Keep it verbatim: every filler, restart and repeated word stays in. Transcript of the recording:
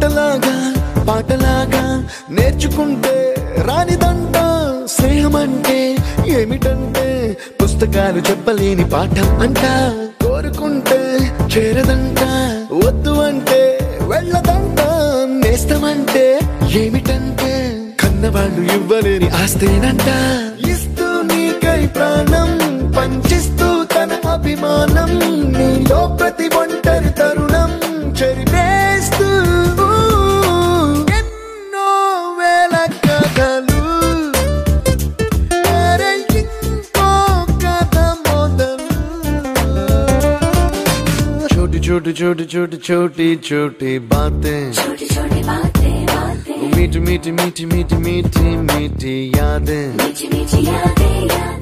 పాటలాగా పాటలాగా నేర్చుకుంటే రానిదంట స్నేహం అంటే ఏమిటంటే పుస్తకాలు చెప్పలేని పాఠం అంట కోరుకుంటే చేరదంట వద్దు అంటే వెళ్ళదంట నేస్తమంటే ఏమిటంటే కన్నవాళ్ళు ఇవ్వలేని ఆస్తేనంట ఇస్తూ నీకై ప్రాణం పంచిస్తూ తన అభిమానం నీలో ప్రతి ఒంటరి తరుణం చెరిపేస్తూ छोटी छोटी छोटी छोटी छोटी बातें छोटी छोटी बातें बातें मीठी मीठी मीठी मीठी मीठी मीठी यादें मीठी मीठी यादें यादें